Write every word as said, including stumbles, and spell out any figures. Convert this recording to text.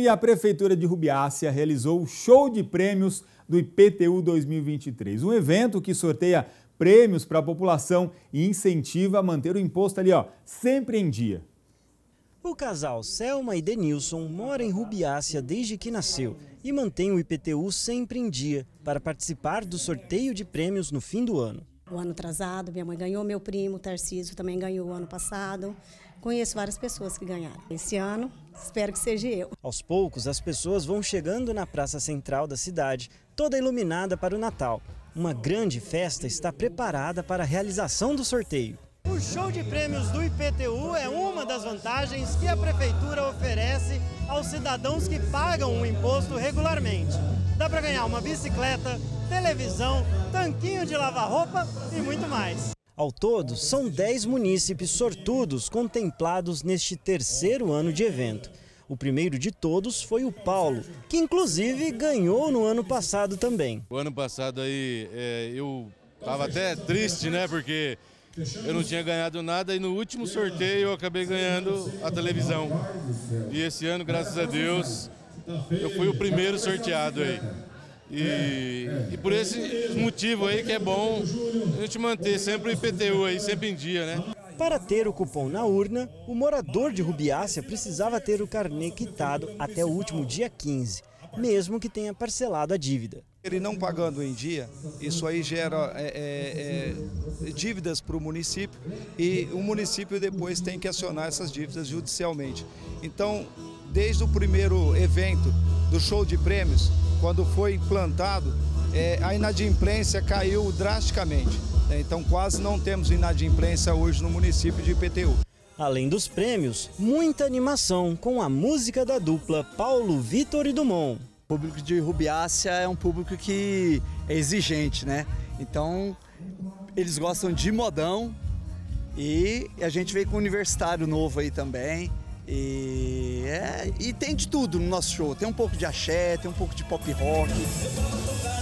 E a Prefeitura de Rubiácea realizou o show de prêmios do I P T U dois mil e vinte e três, um evento que sorteia prêmios para a população e incentiva a manter o imposto ali, ó, sempre em dia. O casal Selma e Denilson mora em Rubiácea desde que nasceu e mantém o I P T U sempre em dia para participar do sorteio de prêmios no fim do ano. O ano atrasado, minha mãe ganhou, meu primo Tarcísio também ganhou o ano passado. Conheço várias pessoas que ganharam. Esse ano, espero que seja eu. Aos poucos, as pessoas vão chegando na praça central da cidade, toda iluminada para o Natal. Uma grande festa está preparada para a realização do sorteio. O show de prêmios do I P T U é uma das vantagens que a Prefeitura oferece aos cidadãos que pagam o imposto regularmente. Dá para ganhar uma bicicleta, televisão, tanquinho de lavar roupa e muito mais. Ao todo, são dez munícipes sortudos contemplados neste terceiro ano de evento. O primeiro de todos foi o Paulo, que inclusive ganhou no ano passado também. O ano passado aí é, eu estava até triste, né, porque eu não tinha ganhado nada e no último sorteio eu acabei ganhando a televisão. E esse ano, graças a Deus, eu fui o primeiro sorteado aí. E, e por esse motivo aí que é bom a gente manter sempre o I P T U aí, sempre em dia, né? Para ter o cupom na urna, o morador de Rubiácea precisava ter o carnê quitado até o último dia quinze, mesmo que tenha parcelado a dívida. Ele não pagando em dia, isso aí gera é, é, dívidas para o município e o município depois tem que acionar essas dívidas judicialmente. Então, desde o primeiro evento do show de prêmios, quando foi implantado, é, a inadimplência caiu drasticamente. Né? Então quase não temos inadimplência hoje no município de I P T U. Além dos prêmios, muita animação com a música da dupla Paulo Vitor e Dumont. O público de Rubiácea é um público que é exigente, né? Então eles gostam de modão e a gente veio com um universitário novo aí também. E, é, e tem de tudo no nosso show, tem um pouco de axé, tem um pouco de pop rock.